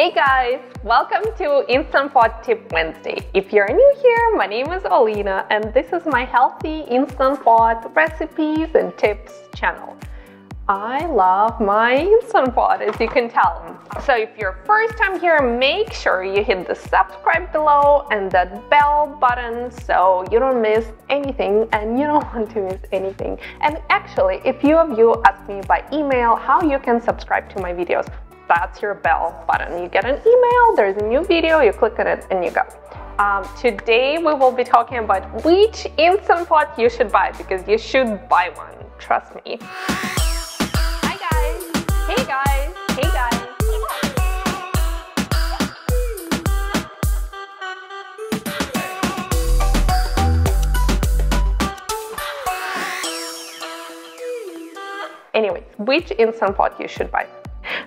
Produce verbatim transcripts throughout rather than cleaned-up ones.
Hey guys, welcome to Instant Pot Tip Wednesday. If you're new here, my name is Alina and this is my healthy Instant Pot recipes and tips channel. I love my Instant Pot, as you can tell. So if you're first time here, make sure you hit the subscribe below and that bell button so you don't miss anything and you don't want to miss anything. And actually, if few of you ask me by email how you can subscribe to my videos, that's your bell button. You get an email, there's a new video, you click on it and you go. Um, today we will be talking about which Instant Pot you should buy, because you should buy one, trust me. Hi guys, hey guys, hey guys. Anyways, which Instant Pot you should buy?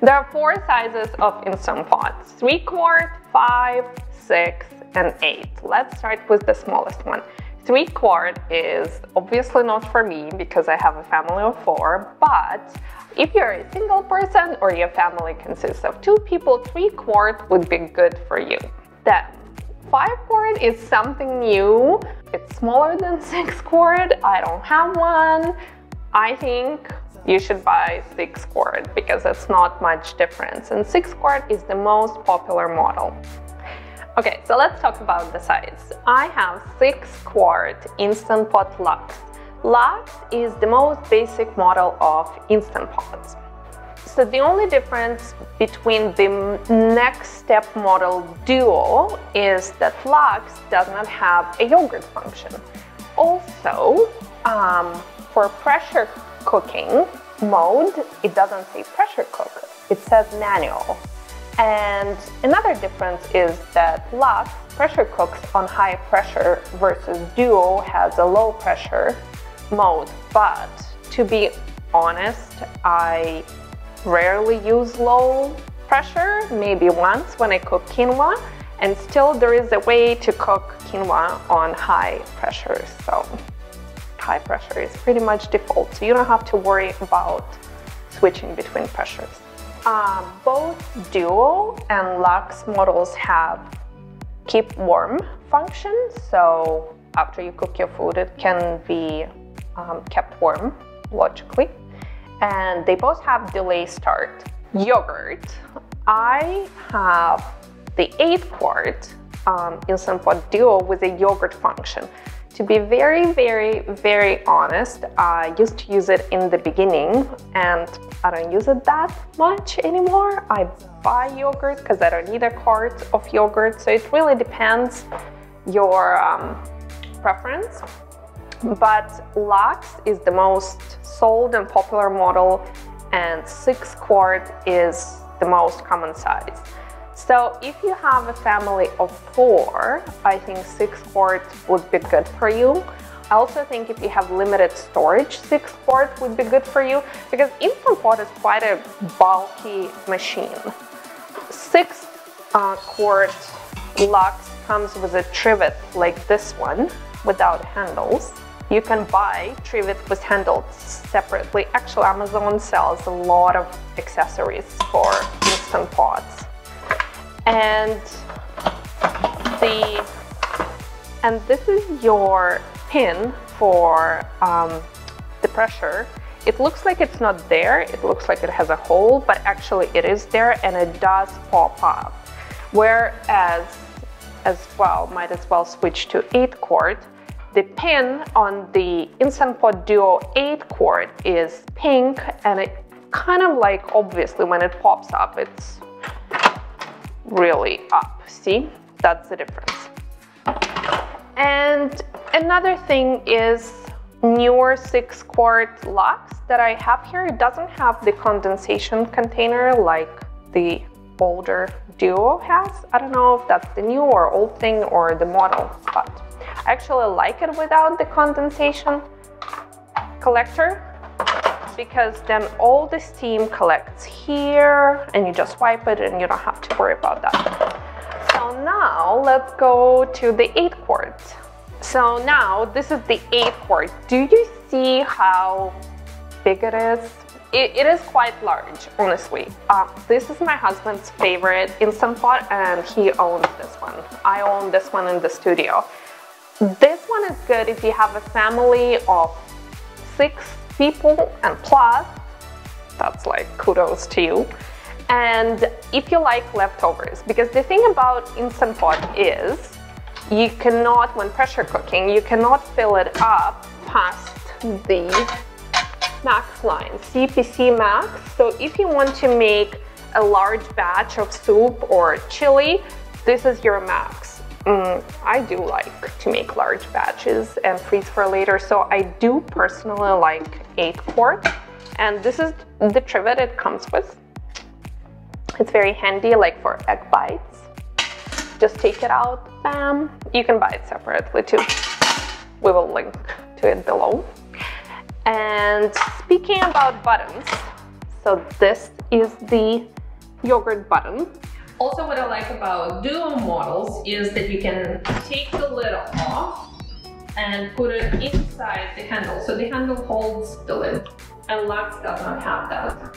There are four sizes of Instant Pots: three-quart, five, six, and eight. Let's start with the smallest one. Three-quart is obviously not for me because I have a family of four, but if you're a single person or your family consists of two people, three-quart would be good for you. Then, five-quart is something new. It's smaller than six-quart. I don't have one. I think you should buy six-quart because it's not much difference, and six-quart is the most popular model. Okay, so let's talk about the size. I have six-quart Instant Pot Luxe. Luxe is the most basic model of Instant Pots. So the only difference between the next step model Duo is that Luxe does not have a yogurt function. Also, um, for pressure cooking mode, it doesn't say pressure cook, it says manual. And another difference is that Luxe pressure cooks on high pressure versus Duo has a low pressure mode. But to be honest, I rarely use low pressure, maybe once when I cook quinoa, and still there is a way to cook quinoa on high pressure. So high pressure is pretty much default, so you don't have to worry about switching between pressures. Um, both Duo and Luxe models have keep warm function, so after you cook your food it can be um, kept warm, logically. And they both have delay start. Yogurt. I have the eight-quart um, Instant Pot Duo with a yogurt function. To be very, very, very honest, I used to use it in the beginning and I don't use it that much anymore. I buy yogurt because I don't need a quart of yogurt, so it really depends your um, preference. But Luxe is the most sold and popular model, and six-quart is the most common size. So if you have a family of four, I think six-quart would be good for you. I also think if you have limited storage, six-quart would be good for you, because Instant Pot is quite a bulky machine. six-quart uh, Luxe comes with a trivet like this one, without handles. You can buy trivet with handles separately. Actually, Amazon sells a lot of accessories for Instant Pots. And the and this is your pin for um, the pressure. It looks like it's not there, it looks like it has a hole, but actually it is there and it does pop up. Whereas as well, might as well switch to eight-quart. The pin on the Instant Pot Duo eight-quart is pink, and it kind of like, obviously when it pops up, it's really up. See, that's the difference. And another thing is newer six-quart Luxe that I have here. It doesn't have the condensation container like the older Duo has. I don't know if that's the new or old thing or the model, but I actually like it without the condensation collector, because then all the steam collects here and you just wipe it and you don't have to worry about that. So now let's go to the eight-quart. So now this is the eight-quart. Do you see how big it is? It, it is quite large, honestly. Um, this is my husband's favorite Instant Pot, and he owns this one. I own this one in the studio. This one is good if you have a family of six people and plus. That's like kudos to you. And if you like leftovers, because the thing about Instant Pot is you cannot, when pressure cooking, you cannot fill it up past the max line, C P C max. So if you want to make a large batch of soup or chili, this is your max. Mm, I do like to make large batches and freeze for later, so I do personally like eight quart. And this is the trivet it comes with. It's very handy, like for egg bites. Just take it out, bam. You can buy it separately too. We will link to it below. And speaking about buttons, so this is the yogurt button. Also, what I like about Duo models is that you can take the lid off and put it inside the handle. So the handle holds the lid, and Luxe does not have that.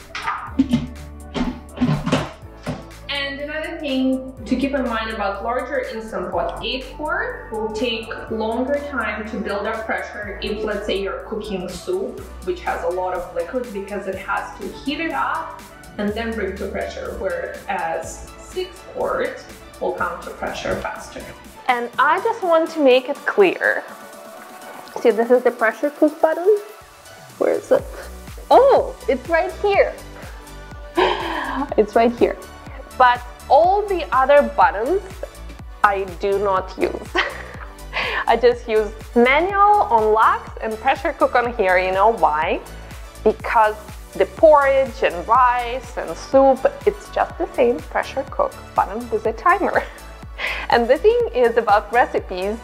And another thing to keep in mind about larger Instant Pot, eight quart will take longer time to build up pressure if, let's say, you're cooking soup, which has a lot of liquid, because it has to heat it up and then bring to pressure, whereas six quart will come to pressure faster. And I just want to make it clear. See, this is the pressure cook button. Where is it? Oh, it's right here. It's right here. But all the other buttons I do not use. I just use manual on Luxe and pressure cook on here. You know why? Because the porridge and rice and soup, it's just the same pressure cook button with a timer. And the thing is about recipes,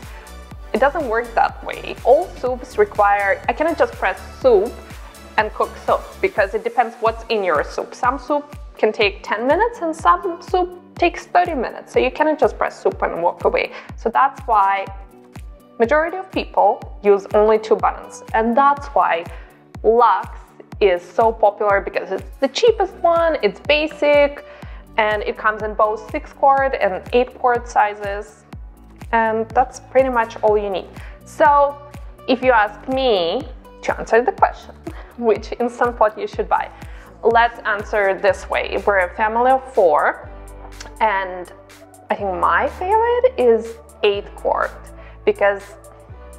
it doesn't work that way. All soups require, I cannot just press soup and cook soup, because it depends what's in your soup. Some soup can take ten minutes and some soup takes thirty minutes. So you cannot just press soup and walk away. So that's why majority of people use only two buttons. And that's why Luxe is so popular, because it's the cheapest one, it's basic, and it comes in both six quart and eight quart sizes, and that's pretty much all you need. So if you ask me to answer the question, which Instant Pot you should buy, let's answer this way. We're a family of four, and I think my favorite is eight quart, because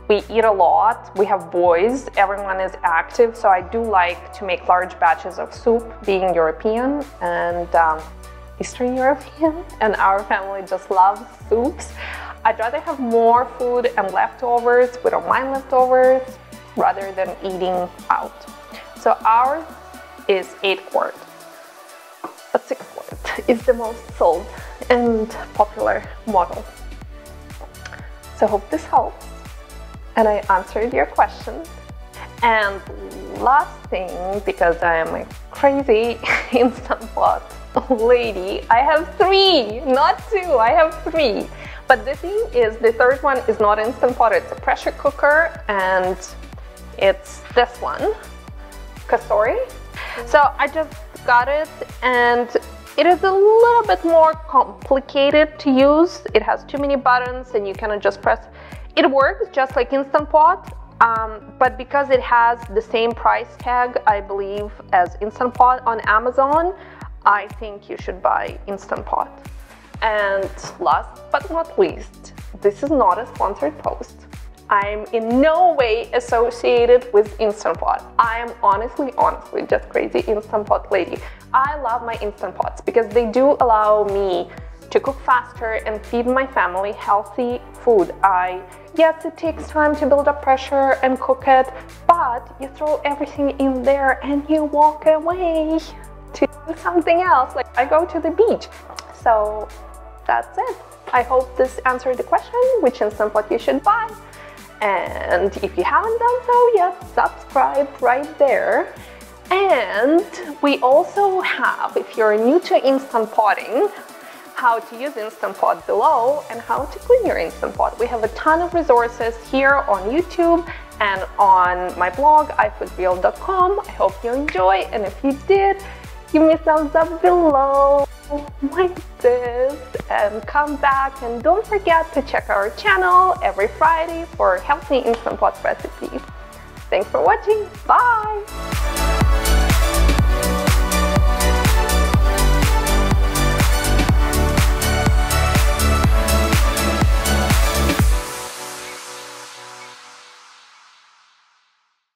we eat a lot, we have boys, everyone is active, so I do like to make large batches of soup, being European and um, Eastern European, and our family just loves soups. I'd rather have more food and leftovers. We don't mind leftovers, rather than eating out. So ours is eight quart, but six quart is the most sold and popular model. So hope this helps and I answered your question. And last thing, because I am a crazy Instant Pot lady, I have three, not two, I have three. But the thing is, the third one is not Instant Pot, it's a pressure cooker, and it's this one, Kasori. So I just got it, and it is a little bit more complicated to use. It has too many buttons and you cannot just press. It works just like Instant Pot, um, but because it has the same price tag, I believe, as Instant Pot on Amazon, I think you should buy Instant Pot. And last but not least, this is not a sponsored post. I'm in no way associated with Instant Pot. I am honestly, honestly, just crazy Instant Pot lady. I love my Instant Pots because they do allow me to cook faster and feed my family healthy food. I, yes, it takes time to build up pressure and cook it, but you throw everything in there and you walk away to do something else. Like I go to the beach. So that's it. I hope this answered the question, which Instant Pot you should buy. And if you haven't done so yet, subscribe right there. And we also have, if you're new to Instant Potting, how to use Instant Pot below, and how to clean your Instant Pot. We have a ton of resources here on YouTube and on my blog i food real dot com. I hope you enjoy, and if you did, give me a thumbs up below like this, and come back, and don't forget to check our channel every Friday for healthy instant pot recipes. Thanks for watching. Bye!